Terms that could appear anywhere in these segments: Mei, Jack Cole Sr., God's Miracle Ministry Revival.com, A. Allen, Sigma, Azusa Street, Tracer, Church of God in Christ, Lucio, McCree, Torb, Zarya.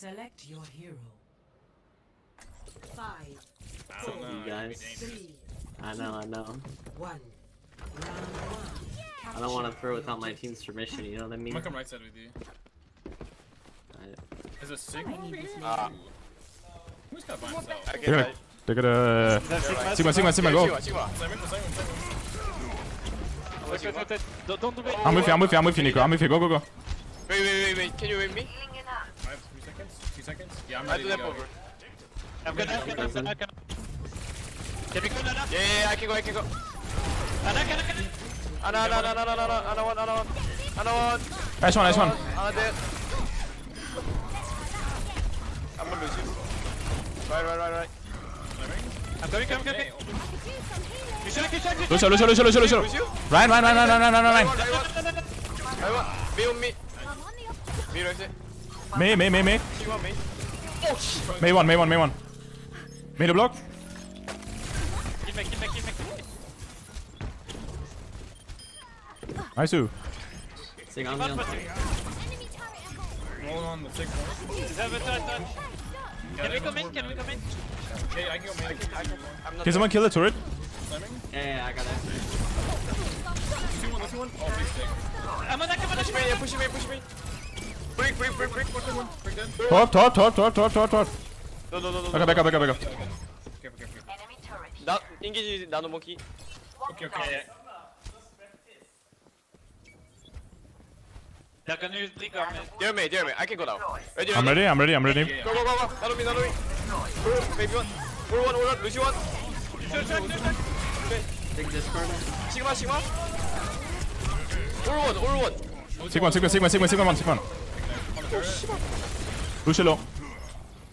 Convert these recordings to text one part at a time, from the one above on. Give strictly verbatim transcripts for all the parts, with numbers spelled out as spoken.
Select your hero. Five. Four, I know, you guys. Three, I know, I know. One. Round one. Yeah. I don't want to throw without my team's permission, you know what I mean? I'm gonna come right side with you. I... Is a Sigma over here? Uh, Who's got by himself? They're gonna... They're gonna... Sigma, Sigma, Sigma, go! I'm with you, I'm with you, I'm with you, Nico. I'm with you, go, go, go. Wait, wait, wait, wait. Can you wait me? I have three seconds? Two seconds? Yeah, I'm ready to go. I'm good, I'm good, I'm good, I'm good. Can we go, Nana? Yeah, yeah, yeah, I can go, I can go. Nana, Nana, Nana! Nana, Nana, Nana, Nana, Nana, one, Nana, one. Nana, one. Nice one, nice one. Nana, dead. I'm gonna lose you. Right, right, right, right. I'm coming, coming, coming. Lucio, Lucio, Lucio, Lucio, Lucio. Ryan, Ryan, Ryan, Ryan, Ryan, Ryan, Ryan. I want, be on me. Me, right there. Mei, Mei, Mei, Mei. You want Mei? Mei one, Mei one, Mei one. Mei the block. Keep back, keep back, keep back. Nice two. Sing on, on. Hold on, the six one. Can we come in? Can we come in? Okay, I can go Mei. Can someone kill the turret? Yeah, yeah, I got it. Two one, two one. Oh, big stick. I'm on that, come on, push me, push me, push me. Break, break, break, break, break, break, break. Top, top, top, top, top, top, top. No, no, no, no. Okay, back up, back up, back up. Okay, okay, okay. Enemy turret. Down, engage down the monkey. Okay, okay. They're gonna use three garments. Dear me, dear me, I can go down. Ready, I'm ready, I'm ready, I'm ready. Go, go, go, go. Down on me, down on me. Baby one. Full one, full one. Lucio one. Lucio, Lucio, Lucio. Okay. Take this corner. Sigma, Sigma. All one, all one. Sigma, Sigma, Sigma, Sigma, Sigma one, Sigma one. Lucio low.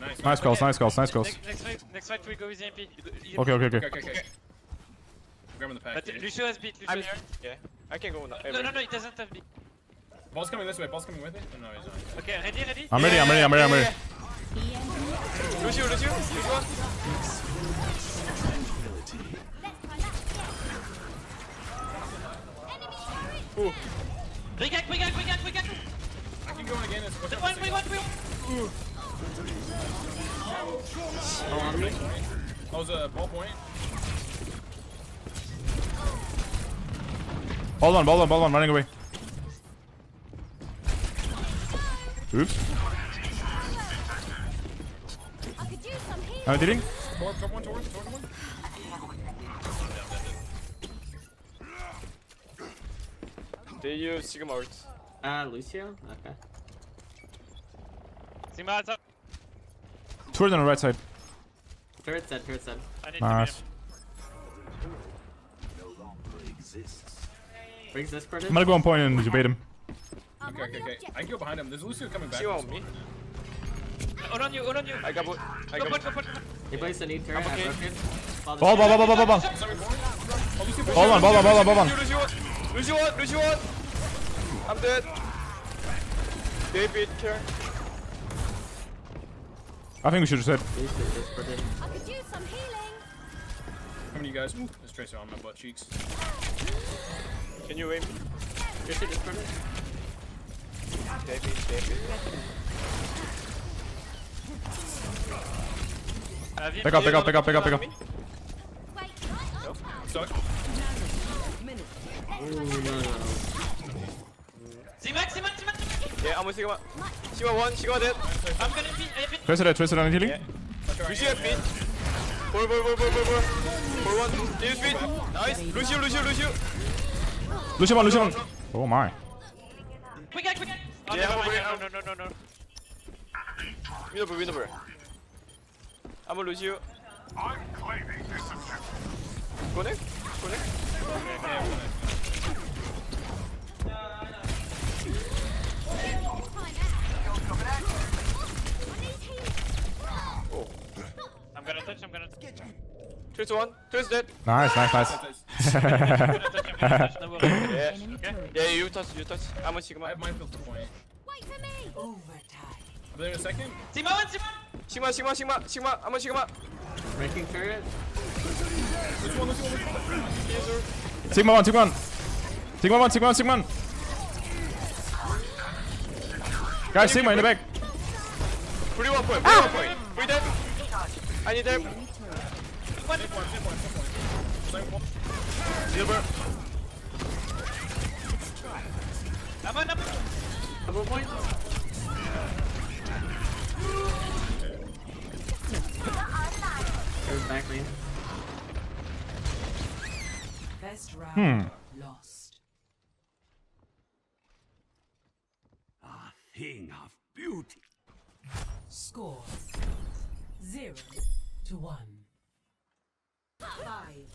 Nice, nice calls, okay. nice calls, nice calls. Next, next fight, next fight we go with the M P. You, okay, okay, okay. okay, okay, okay. Grabbing the pack. But yeah. Lucio has beat. Lucio I'm here. Yeah, I can go now. No, no, no, he doesn't have beat. Ball's coming this way. Ball's coming with it. No, he's not. Okay, ready, ready. I'm ready. I'm ready. I'm ready. I'm ready. Lucio, Lucio, Lucio. Ooh. We got, we got, we got, we got. Going again is the one, we want, we want. Oh, I'm ready. That was a ball point. Hold on, hold on, hold on, running away. Oops. I could do some healing. Am I dealing? Torb, Torb one, Torb one, Torb one. They use Sigma ults. Ah, Lucio? Okay. Sigma, it's up. Turret on the right side. Turret side, turret side. Nice. Brings this credit? I'm gonna go on point and debate him. Okay, okay, okay. I can go behind him. There's Lucio coming back. On me. Oh, on you, oh, on you. I got both. I got both. He placed a need turret. Okay. Ball, ball, ball, ball, ball, ball. Hold on, ball, ball, ball, ball. Lucio one, Lucio one. I'm dead. David, turn. I think we should have said. I could use some healing. How many of you guys? Ooh, there's Tracer on my butt cheeks. Can you aim? Tracer, just turn it. David, David. Uh, pick up, pick up, pick up, pick up, pick up. Nope. Stuck. Ooh, no. Yeah, I'm with Sigma. Sigma one, Sigma dead. I'm gonna beat, I beat. Tracer dead, Tracer down and healing. Yeah. Lucio have beat. four, four, four, four, four, four, one, two, speed. Nice. Lucio, Lucio, Lucio. Lucio one, Lucio one. Oh my. Quick, quick, quick. Oh, yeah, no, no, no, no, no, no. Win over, win over. I'm a Lucio. I'm claiming this objective. Connect, connect. Okay, okay, I'm gonna. I'm gonna touch, I'm gonna touch. Two to one, two is dead. Nice, nice, nice. Yeah, yeah, you touch, you touch. I'm a Sigma. I have minefield to point. Wait for me! Overtime. Are there a second? Sigma one, Sigma! Sigma, Sigma, Sigma, Sigma, I'm a Sigma. Breaking turret. Sigma one, Sigma one. Sigma one, Sigma one, Sigma one. Guys, Sigma in the back. Pretty one point, pretty ah. one point. We dead. I need them. One point, one point, one point. Silver. I'm on, I'm on. I'm on point. There's back lane. Best round hmm. lost. A thing of beauty. Score zero to one. Five,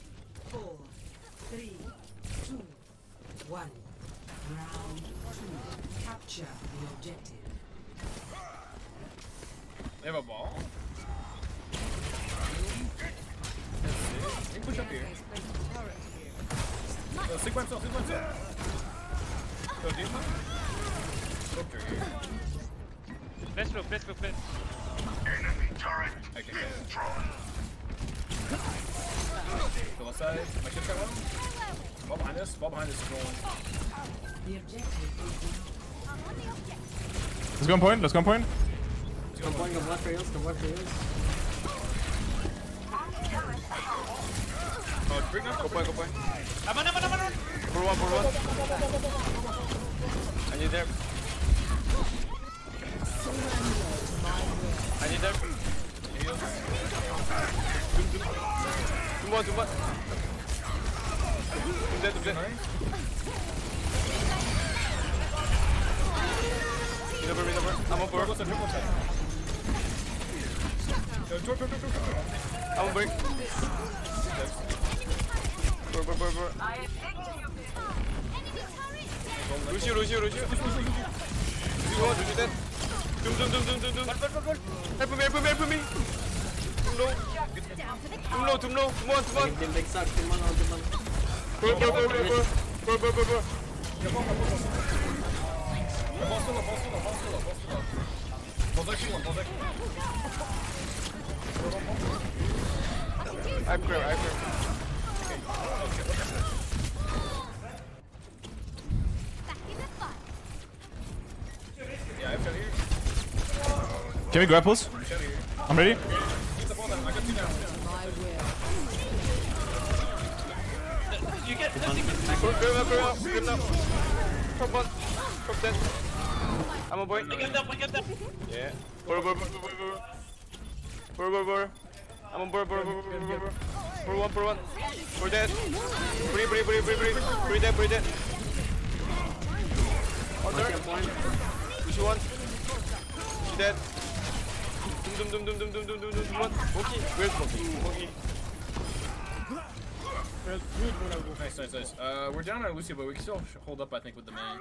four, three, two, one. Round two. Capture the objective. They have a ball. That's it. They push up here. No, sequence off, sequence off. Go deep, huh? Go here. Best move, best move, best. Enemy turret okay. Drawn. To the side. My ship got one. Ball behind us, ball behind us. Let's go on point, let's go on point. Let's go on point, go left rails, go left rails. Oh, bring up, go point, go point. I'm on, I'm on, I'm on. For one, for one. I need them. I need them. Heal. Two more, two more. Two dead, two dead. Recover, recover. I'm on board. I'm on break. Burr, burr, burr, burr. Lucio, Lucio, Lucio. Lucio, Lucio dead. Doom, doom, doom, doom, doom, doom. Help me, help me, help me. Doom low. Doom low, doom low. Come on, come on. Go, go, go, go, go. Go, go, go, go. I'm clear, I'm clear. Yeah, I'm here. Can we grapples? I'm ready. You get From one. From that. I'm a boy. I get up, I get up. Yeah. Burr, burr, burr, burr, burr, burr. I'm on burr, burr, burr, burr, burr, burr. For one, for one. For that. Free, free, free, free, free. Free that, free that. Order. Which one? She dead. Doom, doom, doom, doom, doom, doom, doom, doom, what? Monkey? Where's Monkey? Monkey. Nice, nice, nice. Uh, we're down on Lucio, but we can still hold up, I think, with the man.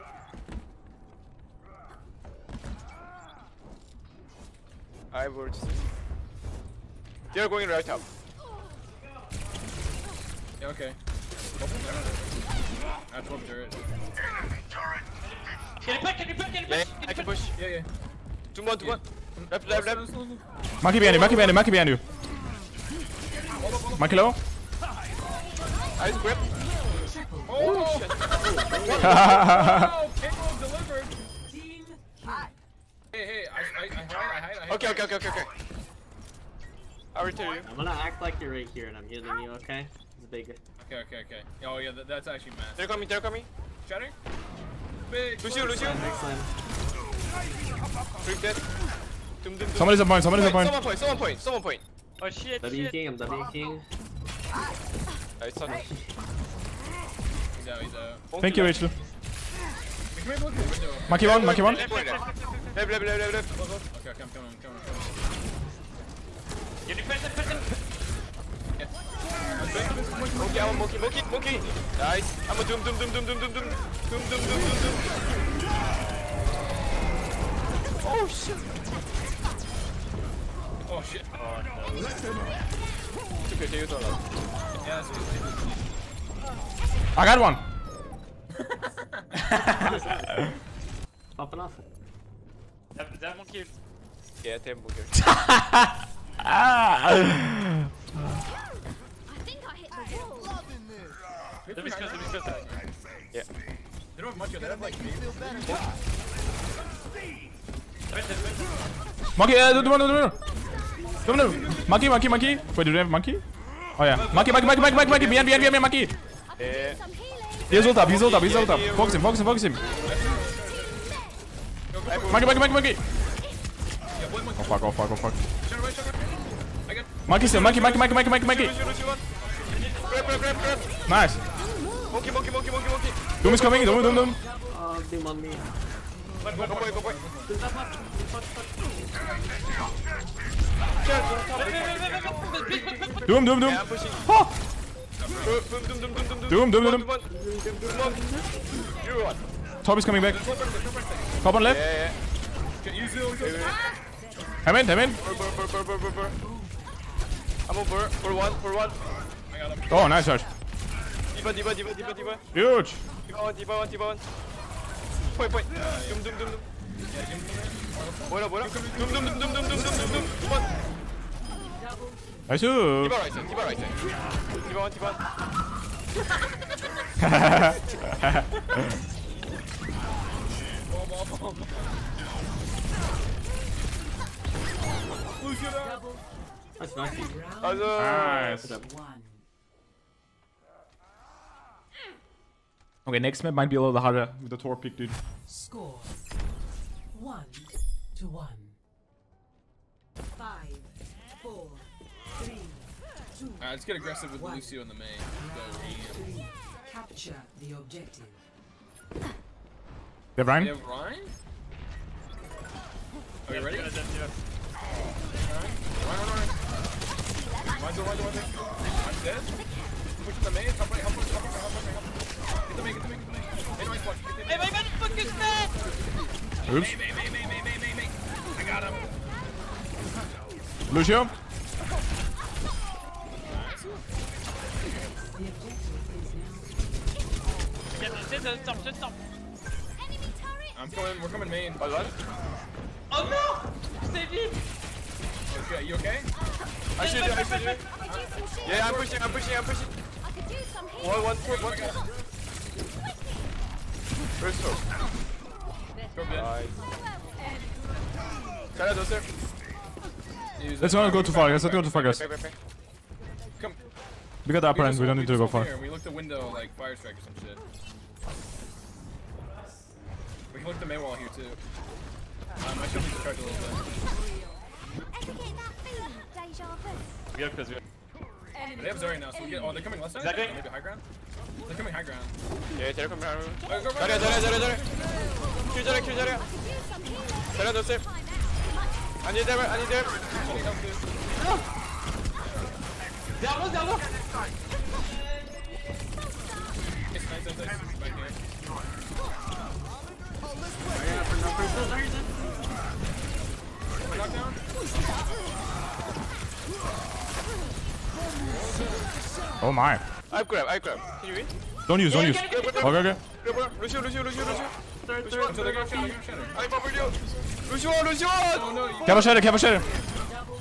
I would. They're going right top. Yeah, okay. I dropped turret. Can you push? Can you push? Can you push? I can push. Yeah, yeah. Two more, two more. Left, left, left. Monkey behind you, monkey behind you, monkey behind you. Monkey low. Ice grip. Oh, shit. Wow, Kingwell delivered. Hey, hey, I, I, I hide, I hide, I hide. Okay, okay, okay, okay, okay. I'll return you. I'm gonna act like you're right here and I'm healing you, okay? It's big. Okay, okay, okay. Oh, yeah, that, that's actually mad. They're coming, they're coming. Shatter? Big. Lucio, Lucio. Somebody's a point, somebody's a point. Someone point, someone point, someone point. Oh shit. W King, I'm W King. He's out, he's out. Thank you, Rachel. Monkey one, monkey one. Left, left, left, left, left. Okay, come, come, come, come. You need person, person. Okay, I'm a monkey, monkey, monkey. Nice. I'm a doom, doom, doom, doom, doom, doom, doom. Doom, doom, doom, doom, doom. Oh shit! Oh shit! Oh no! It's okay, take it all out. Yeah, it's okay. I got one! Popping off. That, that one killed. Yeah, that one killed. I think I hit the wall. Let me discuss, let me discuss. Yeah. They don't have much of that, like, feel better. What? Right there, right there. Monkey, uh, the one, the one, the one. Monkey, monkey, monkey. Wait, do they have monkey? Oh yeah. Monkey, monkey, monkey, monkey, monkey, monkey. Behind, behind, behind, monkey. Yeah. He's ult up, he's ult up, he's ult up. Focus him, focus him, focus him. Monkey, monkey, monkey, monkey. Oh fuck, oh fuck, oh fuck. Monkey still, monkey, monkey, monkey, monkey, monkey, monkey. Nice. Monkey, monkey, monkey, monkey, monkey. Doom is coming, Doom, Doom, Doom. Oh, Doom on me. Go boy, go boy. Doom, Doom, Doom. Oh! Doom, Doom, Doom, Doom. Top is coming back. Top on left. I'm in, I'm in. I'm over, for one, for one. Oh, nice charge. Diva, Diva, Diva, Diva, Diva. Huge. Diva one, Diva one, Diva one. Point, point. Doom, Doom, Doom, Doom. What up, what up? Doom, Doom, Doom, Doom, Doom, Doom, Doom, Doom. One. Nice. Diva right side, Diva right side. Diva one, Diva one. That's nice. Nice. Okay, next map might be a little harder with the Tor pick, dude. Score one to one. Five, four, three, two. Alright, let's get aggressive with one. Lucio in the Mei. So, capture the objective. They have Rhyme? They have Rhyme? Are you ready? Yeah, yeah, yeah. Rhyme, Rhyme, Rhyme. Rhyme, Rhyme, Rhyme. I'm dead. Push in the Mei. Help, help, help, help, help, help. Get the Mei, get the Mei, get the Mei. Hey, my motherfucker's dead! Oops. Mei, Mei, Mei, Mei, Mei, Mei. I got him. Lucio? I'm coming, we're coming main. Oh no! Stay deep! Okay, you okay? I should do, I should do. Yeah, I'm pushing, I'm pushing, I'm pushing. I could do some here. One, one, two, one, two. First go. Go nice. Let's not go too far, let's not go too far, guys. Come. We got the upper end, we don't need to go far. We looked the window like fire strike or some shit. We can look the main wall here too. Um, I should be charged a little bit. We have because we have. But they have Zarya now, so we get. Oh, they're coming left side? Exactly. They're coming high ground? They're coming high ground. Yeah, they're coming high ground. Zarya, Zarya, Zarya, Zarya! Q Zarya, Q Zarya! Zarya, don't save. I need them, I need them! Diablo, Diablo! It's nice, it's nice. Back here. Knockdown? Oh my. I grab, I grab. Can you read? Don't use, don't use. Okay, okay. Lucio, Lucio, Lucio, Lucio. I buffered you. Lucio, Lucio! Cap a shatter, cap a shatter.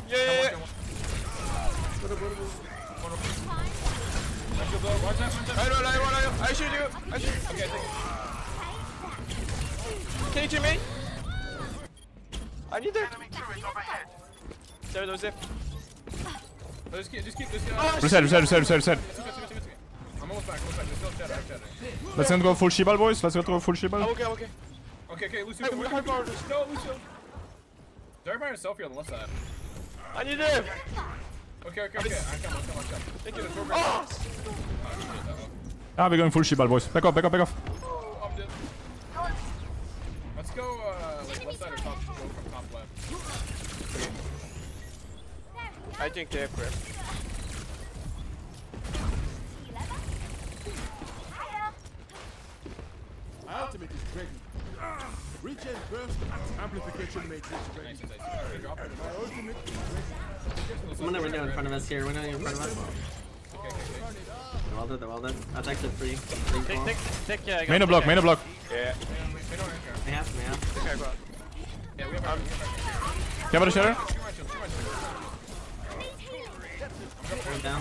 Yeah, yeah, yeah. I don't, I won't, I shoot you. I shoot you. Okay, thanks. Can you kill me? I need that. There, there's it. Just keep, just keep, just keep. Oh, reset, reset, reset, reset, reset. I'm almost back, almost back. There's still shatter, I'm shattering. Let's not go full Shibal, boys. Let's not go full Shibal. Oh, okay, okay. Okay, okay, Lucio. Hey, we're high power. No, Lucio. They're by herself here on the left side. I need him. Okay, okay, okay. I come, I come, I come. Thank you, the program. Oh, ah, we're going full Shibal, boys. Back off, back off, back off. Oh, I'm dead. Let's go, uh, like left side or top, go from top left. I think they have grip. My ultimate is ready. Reach and burst amplification matrix ready. My ultimate is ready. Someone over there in front of us here. We're not even in front of us. Okay, okay, okay. They're all dead, they're all dead. That's actually free. Take, take, take, yeah, I got main a block, main a block. Yeah. They have, they have. Okay, I got. Yeah, we have our. Can I get a shatter? One down.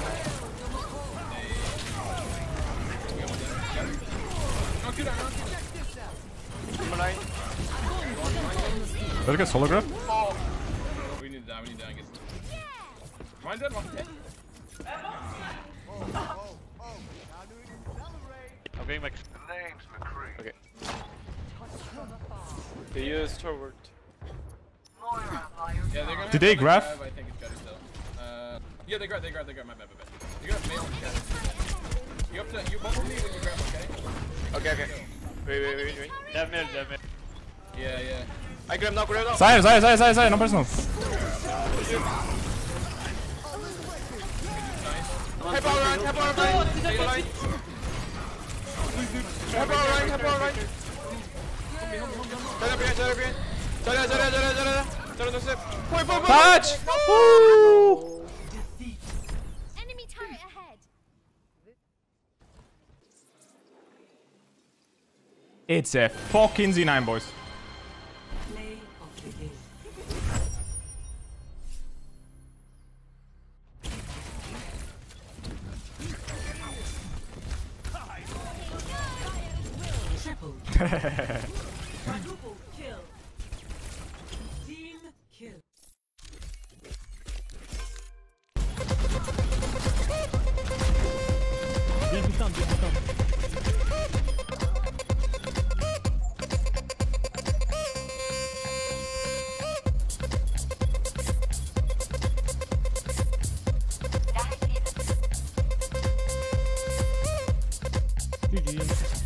Did I get solo grab? Oh. Mine's dead, one's dead. Oh, oh, oh. I'm getting my name's McCree. Okay. They used her word. Yeah, did they grab? grab? I think it's better still. Uh, yeah, they grab, they grab, they grab. My bad, my bad. You grab Mei on chat. You have to, you bubble me when you grab, okay? Okay, okay. Wait, wait, wait, wait. Dead mid, dead mid. Yeah, yeah. I grab now, grab now. Sire, Sire, Sire, Sire, Sire, no personal. Help out right, help out right. Help out right, help out right. Zarya behind, Zarya behind. Zarya, Zarya, Zarya, Zarya. Zarya no step. Point, point, point. Touch! Woo! Enemy turret ahead. It's a fucking Z nine, boys. Quadruple kill. Team kill. Give me some, give me some. G G.